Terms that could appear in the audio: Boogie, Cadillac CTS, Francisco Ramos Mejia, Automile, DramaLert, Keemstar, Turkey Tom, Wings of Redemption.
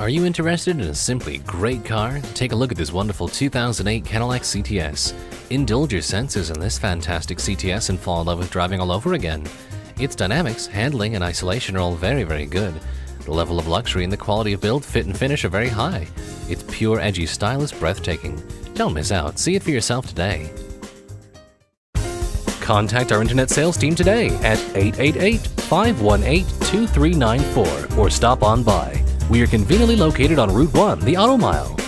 Are you interested in a simply great car? Take a look at this wonderful 2008 Cadillac CTS. Indulge your senses in this fantastic CTS and fall in love with driving all over again. Its dynamics, handling, and isolation are all very, very good. The level of luxury and the quality of build, fit, and finish are very high. Its pure, edgy style is breathtaking. Don't miss out. See it for yourself today. Contact our internet sales team today at 888-518-2394 or stop on by. We are conveniently located on Route 1, the Automile.